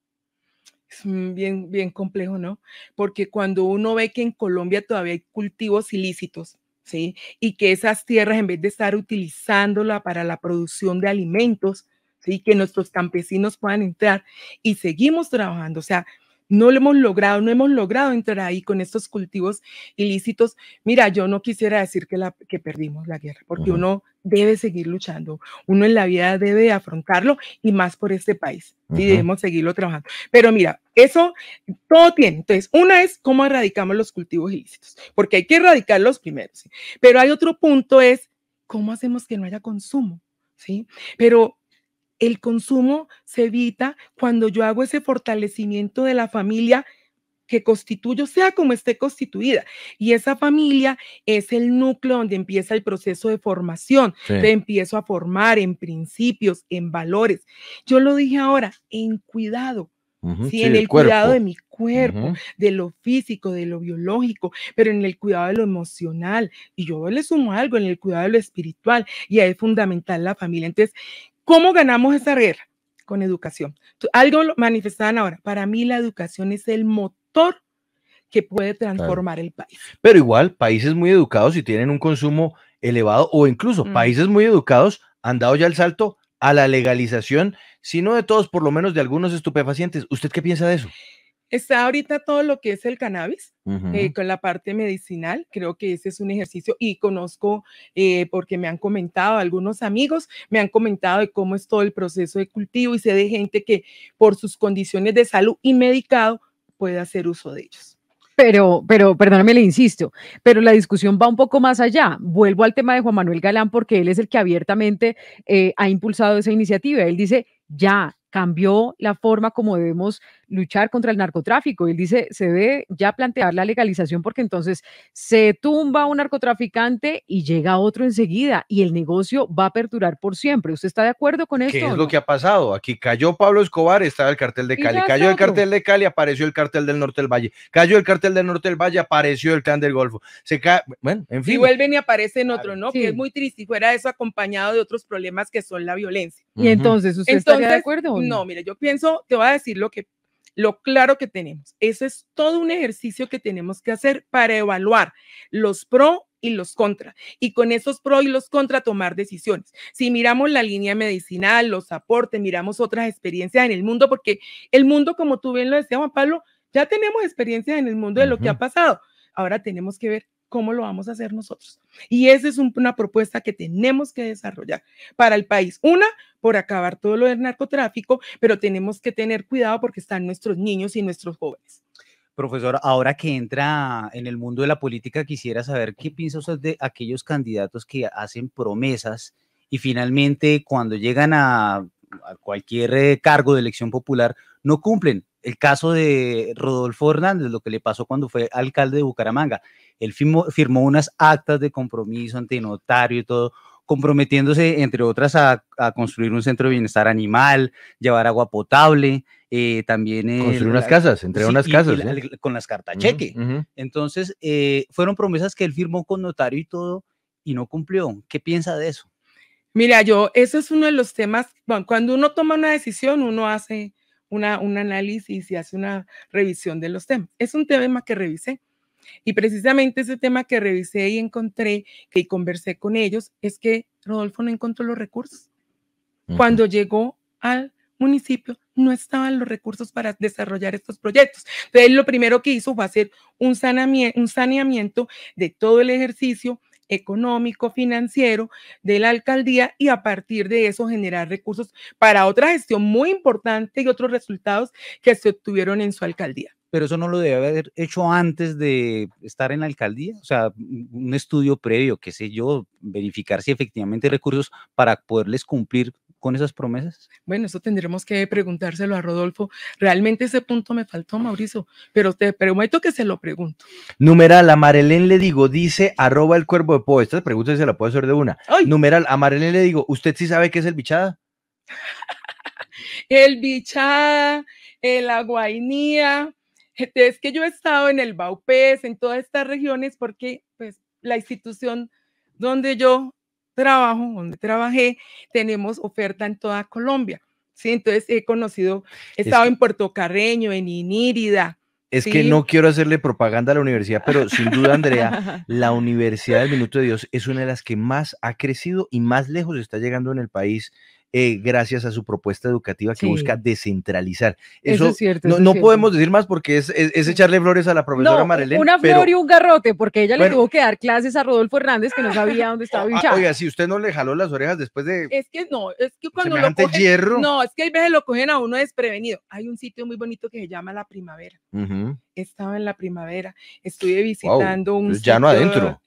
Es bien, bien complejo, ¿no? Porque cuando uno ve que en Colombia todavía hay cultivos ilícitos, ¿sí? Y que esas tierras, en vez de estar utilizándola para la producción de alimentos, ¿sí? Que nuestros campesinos puedan entrar y seguimos trabajando, o sea, no lo hemos logrado, no hemos logrado entrar ahí con estos cultivos ilícitos. Mira, yo no quisiera decir que perdimos la guerra, porque uno debe seguir luchando, uno en la vida debe afrontarlo y más por este país, y debemos seguirlo trabajando. Pero mira, eso todo tiene. Entonces, una es cómo erradicamos los cultivos ilícitos, porque hay que erradicarlos primero, ¿sí? Pero hay otro punto, es cómo hacemos que no haya consumo, ¿sí? Pero el consumo se evita cuando yo hago ese fortalecimiento de la familia que constituyo, sea como esté constituida. Y esa familia es el núcleo donde empieza el proceso de formación. Sí. Te empiezo a formar en principios, en valores. Yo lo dije ahora, en cuidado. Sí, en el cuidado de mi cuerpo, de lo físico, de lo biológico, pero en el cuidado de lo emocional. Y yo le sumo algo, en el cuidado de lo espiritual. Y ahí es fundamental la familia. Entonces, ¿cómo ganamos esa guerra? Con educación. Algo lo manifestaban ahora. Para mí la educación es el motor que puede transformar el país. Pero igual, países muy educados y tienen un consumo elevado, o incluso países muy educados han dado ya el salto a la legalización, si no de todos, por lo menos de algunos estupefacientes. ¿Usted qué piensa de eso? Está ahorita todo lo que es el cannabis, con la parte medicinal. Creo que ese es un ejercicio y conozco, porque me han comentado, algunos amigos me han comentado de cómo es todo el proceso de cultivo, y sé de gente que por sus condiciones de salud y medicado puede hacer uso de ellos. Pero, perdóname, le insisto, pero la discusión va un poco más allá. Vuelvo al tema de Juan Manuel Galán, porque él es el que abiertamente ha impulsado esa iniciativa. Él dice, ya cambió la forma como debemos luchar contra el narcotráfico. Él dice, se debe ya plantear la legalización, porque entonces se tumba un narcotraficante y llega otro enseguida y el negocio va a perdurar por siempre. ¿Usted está de acuerdo con esto? ¿Qué es lo que ha pasado? Aquí cayó Pablo Escobar, estaba el cartel de Cali. Cayó el cartel de Cali, apareció el cartel del Norte del Valle. Cayó el cartel del Norte del Valle, apareció el clan del Golfo. Bueno, en fin. Y vuelven y aparecen otros, ¿no? Sí. Que es muy triste, y fuera eso acompañado de otros problemas que son la violencia. Y entonces, ¿usted está de acuerdo? No, mira, yo pienso, te voy a decir lo claro que tenemos. Eso es todo un ejercicio que tenemos que hacer para evaluar los pro y los contra, y con esos pro y los contra tomar decisiones. Si miramos la línea medicinal, los aportes, miramos otras experiencias en el mundo, porque el mundo, como tú bien lo decía, Juan Pablo, ya tenemos experiencias en el mundo de lo que ha pasado. Ahora tenemos que ver cómo lo vamos a hacer nosotros. Y esa es una propuesta que tenemos que desarrollar para el país. Una, por acabar todo lo del narcotráfico, pero tenemos que tener cuidado porque están nuestros niños y nuestros jóvenes. Profesor, ahora que entra en el mundo de la política, quisiera saber qué piensa usted de aquellos candidatos que hacen promesas y finalmente cuando llegan a a cualquier cargo de elección popular, no cumplen. El caso de Rodolfo Hernández, lo que le pasó cuando fue alcalde de Bucaramanga. Él firmó unas actas de compromiso ante notario y todo, comprometiéndose, entre otras, a construir un centro de bienestar animal, llevar agua potable, también... construir unas casas, entregar unas casas. Con las cartas cheque. Entonces, fueron promesas que él firmó con notario y todo, y no cumplió. ¿Qué piensa de eso? Mira, yo, eso es uno de los temas, bueno, cuando uno toma una decisión, uno hace un análisis y hace una revisión de los temas. Es un tema que revisé. Y precisamente ese tema que revisé y encontré, que conversé con ellos, es que Rodolfo no encontró los recursos. Cuando llegó al municipio, no estaban los recursos para desarrollar estos proyectos. Entonces, lo primero que hizo fue hacer un saneamiento de todo el ejercicio económico, financiero de la alcaldía, y a partir de eso generar recursos para otra gestión muy importante y otros resultados que se obtuvieron en su alcaldía. Pero eso no lo debe haber hecho antes de estar en la alcaldía, o sea, un estudio previo, qué sé yo, verificar si efectivamente hay recursos para poderles cumplir con esas promesas. Bueno, eso tendremos que preguntárselo a Rodolfo. Realmente ese punto me faltó, Mauricio, pero te prometo que se lo pregunto. Numeral, a Marelen le digo, dice @elcuervodepo. Estas preguntas se las puedo hacer de una. ¡Ay! Numeral, a Marelen le digo, ¿usted sí sabe qué es el bichada? El bichada, el aguainía. Es que yo he estado en el Baupés, en todas estas regiones, porque pues, la institución donde yo trabajo, donde trabajé, tenemos oferta en toda Colombia, ¿sí? Entonces he conocido, he estado en Puerto Carreño, en Inírida. Es que no quiero hacerle propaganda a la universidad, pero sin duda, Andrea, la Universidad del Minuto de Dios es una de las que más ha crecido y más lejos está llegando en el país, gracias a su propuesta educativa que busca descentralizar. Eso es cierto. No, no podemos decir más porque es echarle flores a la profesora Marelen. Una flor y un garrote, porque ella le tuvo que dar clases a Rodolfo Hernández, que no sabía dónde estaba hinchado. Oiga, si usted no le jaló las orejas después de... Es que no, es que cuando lo cogen, hierro. No, es que hay veces lo cogen a uno desprevenido. Hay un sitio muy bonito que se llama La Primavera. Estaba en La Primavera, estuve visitando un llano adentro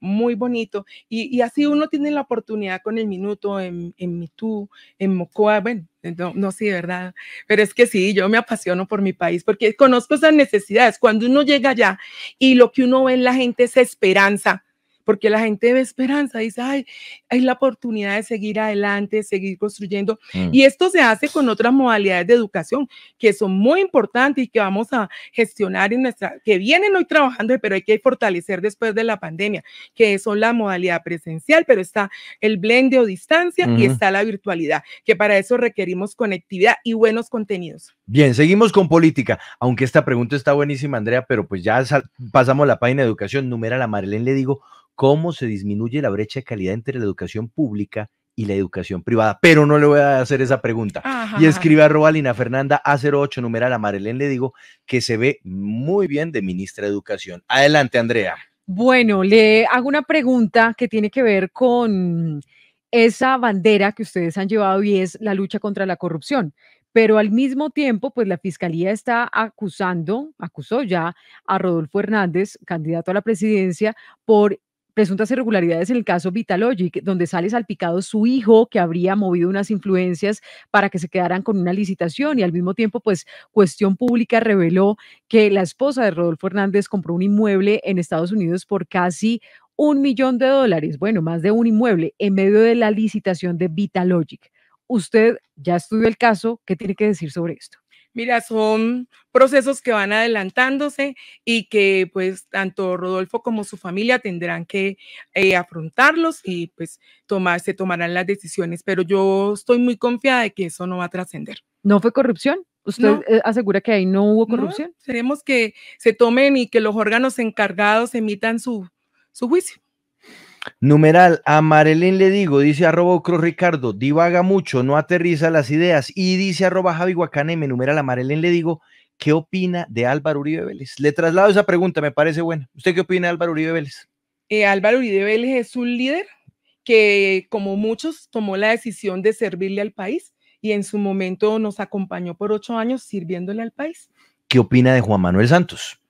muy bonito, y así uno tiene la oportunidad con el Minuto, en Mitú, en Mocoa, bueno, no sé, de verdad, pero es que sí, yo me apasiono por mi país, porque conozco esas necesidades. Cuando uno llega allá y lo que uno ve en la gente es esperanza, porque la gente ve esperanza, dice, ay, hay la oportunidad de seguir adelante, de seguir construyendo, y esto se hace con otras modalidades de educación, que son muy importantes y que vamos a gestionar en nuestra, que vienen hoy trabajando, pero hay que fortalecer después de la pandemia, que son la modalidad presencial, pero está el blend o distancia, y está la virtualidad, que para eso requerimos conectividad y buenos contenidos. Bien, seguimos con política, aunque esta pregunta está buenísima, Andrea, pero pues ya pasamos la página de educación. Numeral, a Marelen le digo, cómo se disminuye la brecha de calidad entre la educación pública y la educación privada, pero no le voy a hacer esa pregunta. Y escribe @LinaFernanda A08, numeral, a Marelen le digo que se ve muy bien de ministra de Educación. Adelante, Andrea. Bueno, le hago una pregunta que tiene que ver con esa bandera que ustedes han llevado, y es la lucha contra la corrupción. Pero al mismo tiempo, pues la Fiscalía está acusó ya a Rodolfo Hernández, candidato a la presidencia, por presuntas irregularidades en el caso VitaLogic, donde sale salpicado su hijo, que habría movido unas influencias para que se quedaran con una licitación, y al mismo tiempo, pues, Cuestión Pública reveló que la esposa de Rodolfo Hernández compró un inmueble en Estados Unidos por casi $1 millón, bueno, más de un inmueble, en medio de la licitación de VitaLogic. Usted ya estudió el caso, ¿qué tiene que decir sobre esto? Mira, son procesos que van adelantándose y que pues tanto Rodolfo como su familia tendrán que afrontarlos, y pues se tomarán las decisiones, pero yo estoy muy confiada de que eso no va a trascender. ¿No fue corrupción? ¿Usted asegura que ahí no hubo corrupción? No, queremos que se tomen y que los órganos encargados emitan su juicio. Numeral, a Marelen le digo, dice @Cruz Ricardo, divaga mucho, no aterriza las ideas, y dice @Javi Guacaneme, numeral, a Marelen le digo, ¿qué opina de Álvaro Uribe Vélez? Le traslado esa pregunta, me parece buena. ¿Usted qué opina de Álvaro Uribe Vélez? Álvaro Uribe Vélez es un líder que, como muchos, tomó la decisión de servirle al país, y en su momento nos acompañó por 8 años sirviéndole al país. ¿Qué opina de Juan Manuel Santos?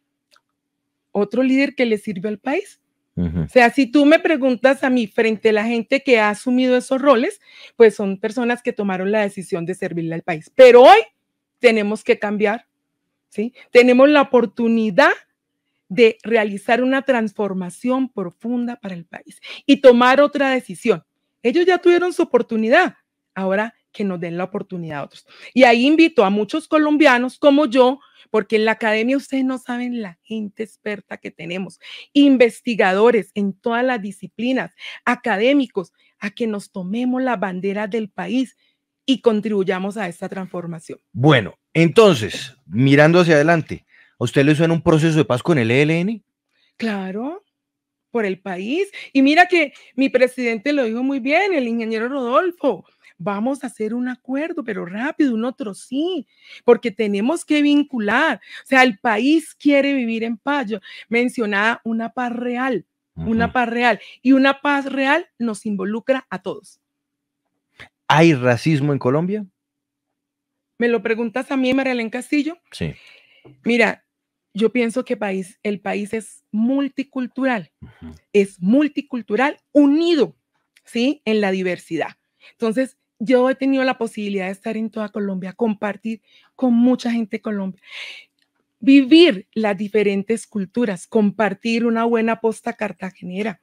Otro líder que le sirve al país. O sea, si tú me preguntas a mí frente a la gente que ha asumido esos roles, pues son personas que tomaron la decisión de servirle al país. Pero hoy tenemos que cambiar, ¿sí? Tenemos la oportunidad de realizar una transformación profunda para el país y tomar otra decisión. Ellos ya tuvieron su oportunidad, ahora que nos den la oportunidad a otros. Y ahí invito a muchos colombianos como yo, porque en la academia ustedes no saben la gente experta que tenemos, investigadores en todas las disciplinas, académicos, a que nos tomemos la bandera del país y contribuyamos a esta transformación. Bueno, entonces, mirando hacia adelante, ¿a usted le suena un proceso de paz con el ELN? Claro, por el país. Y mira que mi presidente lo dijo muy bien, el ingeniero Rodolfo. Vamos a hacer un acuerdo, pero rápido, un otro sí, porque tenemos que vincular. O sea, el país quiere vivir en paz. Yo mencionaba una paz real, una paz real. Y una paz real nos involucra a todos. ¿Hay racismo en Colombia? ¿Me lo preguntas a mí, Marelen Castillo? Sí. Mira, yo pienso que el país es multicultural. Es multicultural, unido, ¿sí? En la diversidad. Entonces, yo he tenido la posibilidad de estar en toda Colombia, compartir con mucha gente de Colombia, vivir las diferentes culturas, compartir una buena posta cartagenera,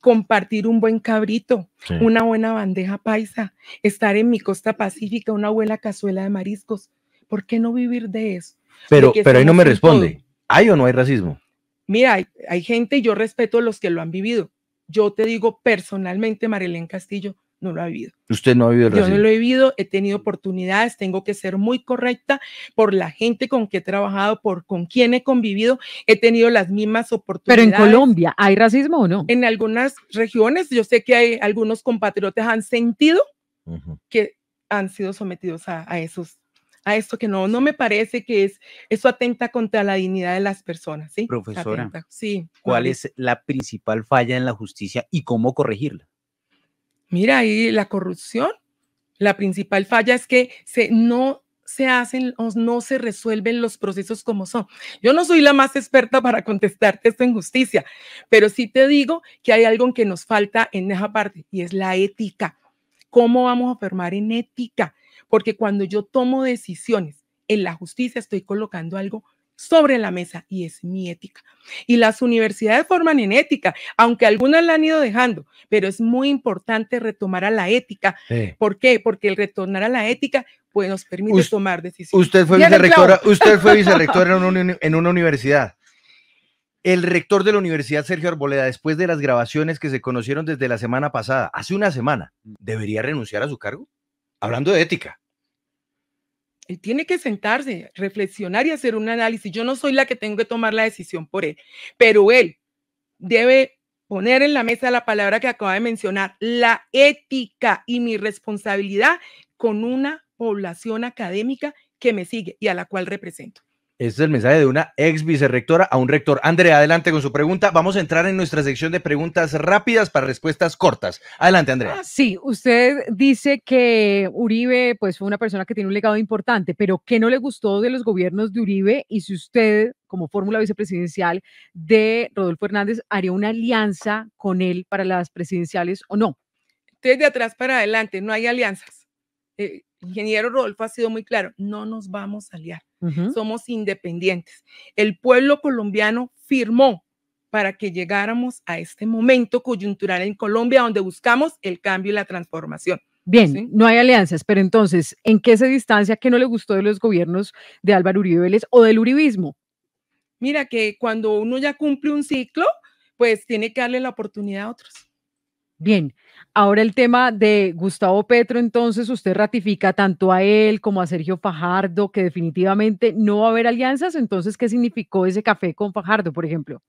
compartir un buen cabrito, sí, una buena bandeja paisa, estar en mi costa pacífica, una buena cazuela de mariscos. ¿Por qué no vivir de eso? Pero ahí no me responde. Todo. ¿Hay o no hay racismo? Mira, hay gente, y yo respeto a los que lo han vivido. Yo te digo personalmente, Marelen Castillo, no lo ha vivido. ¿Usted no ha vivido el racismo? Yo no lo he vivido, he tenido oportunidades, tengo que ser muy correcta por la gente con que he trabajado, con quien he convivido, he tenido las mismas oportunidades. ¿Pero en Colombia hay racismo o no? En algunas regiones, yo sé que hay algunos compatriotas han sentido que han sido sometidos a esto que no me parece que eso atenta contra la dignidad de las personas, ¿sí? Profesora, sí, ¿cuál es la principal falla en la justicia y cómo corregirla? Mira, ahí la corrupción, la principal falla es que no se hacen o no se resuelven los procesos como son. Yo no soy la más experta para contestarte esto en justicia, pero sí te digo que hay algo que nos falta en esa parte y es la ética. ¿Cómo vamos a firmar en ética? Porque cuando yo tomo decisiones en la justicia estoy colocando algo sobre la mesa y es mi ética. Y las universidades forman en ética, aunque algunas la han ido dejando, pero es muy importante retomar a la ética. Sí. ¿Por qué? Porque el retornar a la ética pues, nos permite tomar decisiones. Usted fue vicerrectora en una universidad. El rector de la universidad, Sergio Arboleda, después de las grabaciones que se conocieron desde la semana pasada, hace una semana, ¿debería renunciar a su cargo? Hablando de ética. Él tiene que sentarse, reflexionar y hacer un análisis. Yo no soy la que tengo que tomar la decisión por él, pero él debe poner en la mesa la palabra que acaba de mencionar, la ética y mi responsabilidad con una población académica que me sigue y a la cual represento. Este es el mensaje de una ex vicerrectora a un rector. Andrea, adelante con su pregunta. Vamos a entrar en nuestra sección de preguntas rápidas para respuestas cortas. Adelante, Andrea. Sí, usted dice que Uribe pues, fue una persona que tiene un legado importante, pero ¿qué no le gustó de los gobiernos de Uribe? Y si usted, como fórmula vicepresidencial de Rodolfo Hernández, haría una alianza con él para las presidenciales o no. Desde atrás para adelante, no hay alianzas. Ingeniero Rodolfo ha sido muy claro, no nos vamos a aliar, somos independientes. El pueblo colombiano firmó para que llegáramos a este momento coyuntural en Colombia donde buscamos el cambio y la transformación. Bien, ¿sí? No hay alianzas, pero entonces, ¿en qué se distancia? ¿Qué no le gustó de los gobiernos de Álvaro Uribe Vélez o del uribismo? Mira que cuando uno ya cumple un ciclo, pues tiene que darle la oportunidad a otros. Bien, ahora el tema de Gustavo Petro, entonces usted ratifica tanto a él como a Sergio Fajardo que definitivamente no va a haber alianzas, entonces ¿qué significó ese café con Fajardo, por ejemplo?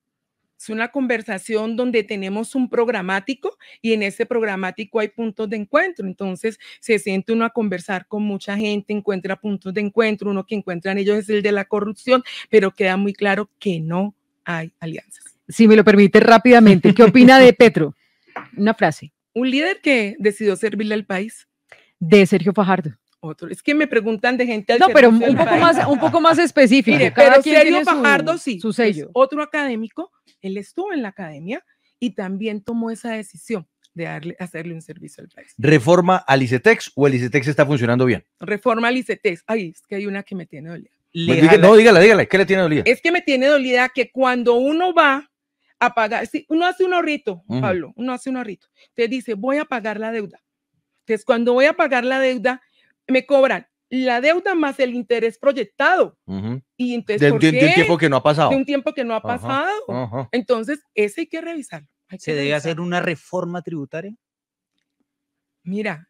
Es una conversación donde tenemos un programático y en ese programático hay puntos de encuentro, entonces se siente uno a conversar con mucha gente, encuentra puntos de encuentro, uno que encuentran ellos es el de la corrupción, pero queda muy claro que no hay alianzas. Si me lo permite rápidamente, ¿qué opina de Petro? Una frase. Un líder que decidió servirle al país. De Sergio Fajardo. Otro. Es que me preguntan de gente al pero un poco más específico. Mire, pero Sergio Fajardo, su sello. Otro académico, él estuvo en la academia, y también tomó esa decisión de hacerle un servicio al país. ¿Reforma al ICETEX o el ICETEX está funcionando bien? Reforma al ICETEX. Ay, es que hay una que me tiene dolida. Pues diga, no, dígala, ¿qué le tiene dolida? Es que me tiene dolida que cuando uno va a pagar, si uno hace un ahorrito, Pablo, uno hace un ahorrito, te dice, voy a pagar la deuda. Entonces, cuando voy a pagar la deuda, me cobran la deuda más el interés proyectado. Y entonces, de un tiempo que no ha pasado. De un tiempo que no ha pasado. Entonces, ese hay que revisarlo. ¿Se debe hacer una reforma tributaria? Mira,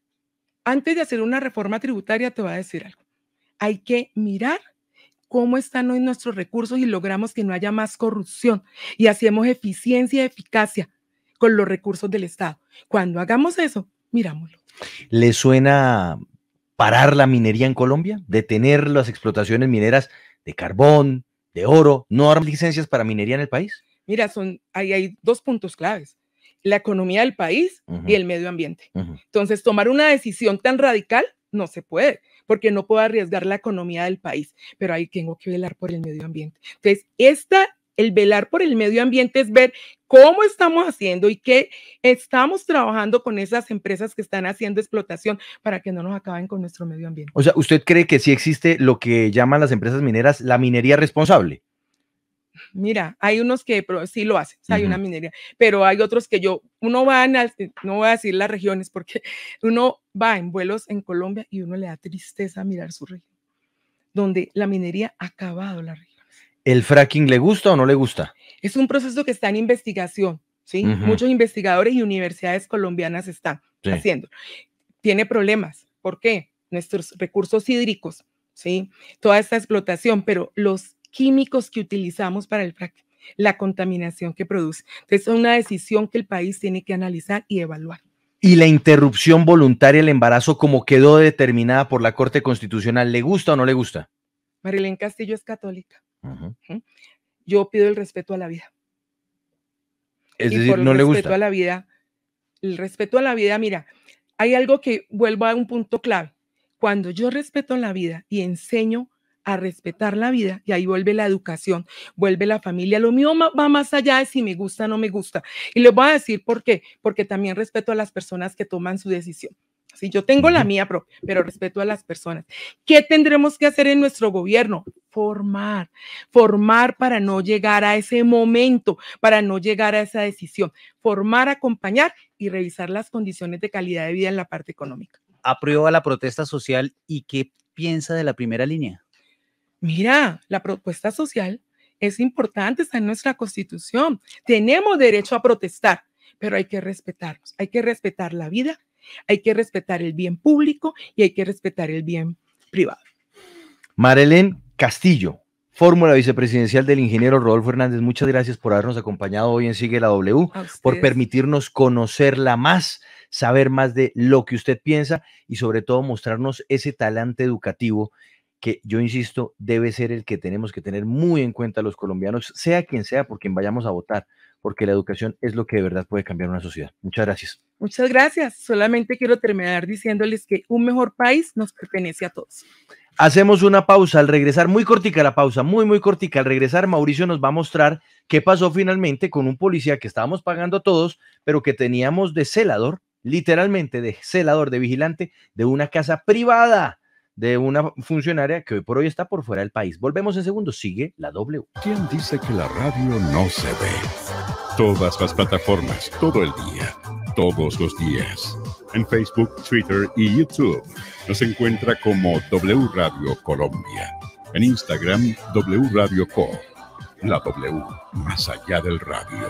antes de hacer una reforma tributaria te voy a decir algo. Hay que mirar cómo están hoy nuestros recursos y logramos que no haya más corrupción y hacemos eficiencia y eficacia con los recursos del Estado. Cuando hagamos eso, mirámoslo. ¿Le suena parar la minería en Colombia? ¿Detener las explotaciones mineras de carbón, de oro? ¿No dar licencias para minería en el país? Mira, hay dos puntos claves, la economía del país y el medio ambiente. Entonces, tomar una decisión tan radical no se puede, porque no puedo arriesgar la economía del país, pero ahí tengo que velar por el medio ambiente. Entonces, el velar por el medio ambiente es ver cómo estamos haciendo y qué estamos trabajando con esas empresas que están haciendo explotación para que no nos acaben con nuestro medio ambiente. O sea, ¿usted cree que sí existe lo que llaman las empresas mineras la minería responsable? Mira, hay unos que sí lo hacen, o sea, hay una minería, pero hay otros que uno va, no voy a decir las regiones, porque uno va en vuelos en Colombia y uno le da tristeza mirar su región, donde la minería ha acabado la región. ¿El fracking le gusta o no le gusta? Es un proceso que está en investigación, ¿sí? Muchos investigadores y universidades colombianas están haciendo. Tiene problemas, ¿por qué? Nuestros recursos hídricos, ¿sí? Toda esta explotación, pero los químicos que utilizamos para el fracking, la contaminación que produce. Entonces, es una decisión que el país tiene que analizar y evaluar. ¿Y la interrupción voluntaria del embarazo como quedó determinada por la Corte Constitucional? ¿Le gusta o no le gusta? Marelen Castillo es católica. Yo pido el respeto a la vida. Es decir, no le gusta. El respeto a la vida, mira, hay algo que vuelvo a un punto clave. Cuando yo respeto la vida y enseño a respetar la vida, y ahí vuelve la educación, vuelve la familia, lo mío va más allá de si me gusta o no me gusta, y les voy a decir por qué, porque también respeto a las personas que toman su decisión. Si yo tengo la mía propia, pero respeto a las personas. ¿Qué tendremos que hacer en nuestro gobierno? Formar para no llegar a ese momento, para no llegar a esa decisión, formar, acompañar y revisar las condiciones de calidad de vida en la parte económica. ¿Aprueba la protesta social y qué piensa de la primera línea? Mira, la propuesta social es importante, está en nuestra Constitución. Tenemos derecho a protestar, pero hay que respetarnos. Hay que respetar la vida, hay que respetar el bien público y hay que respetar el bien privado. Marelen Castillo, fórmula vicepresidencial del ingeniero Rodolfo Hernández, muchas gracias por habernos acompañado hoy en Sigue la W, por permitirnos conocerla más, saber más de lo que usted piensa y sobre todo mostrarnos ese talante educativo que yo insisto, debe ser el que tenemos que tener muy en cuenta los colombianos, sea quien sea, por quien vayamos a votar, porque la educación es lo que de verdad puede cambiar una sociedad. Muchas gracias. Muchas gracias. Solamente quiero terminar diciéndoles que un mejor país nos pertenece a todos. Hacemos una pausa. Al regresar, muy cortica la pausa, muy cortica. Al regresar, Mauricio nos va a mostrar qué pasó finalmente con un policía que estábamos pagando todos, pero que teníamos de celador, literalmente de celador, de vigilante, de una casa privada, de una funcionaria que hoy por hoy está por fuera del país. Volvemos en segundos. Sigue la W. ¿Quién dice que la radio no se ve? Todas las plataformas, todo el día, todos los días. En Facebook, Twitter y YouTube. Nos encuentra como W Radio Colombia. En Instagram, W Radio Co. La W, más allá del radio.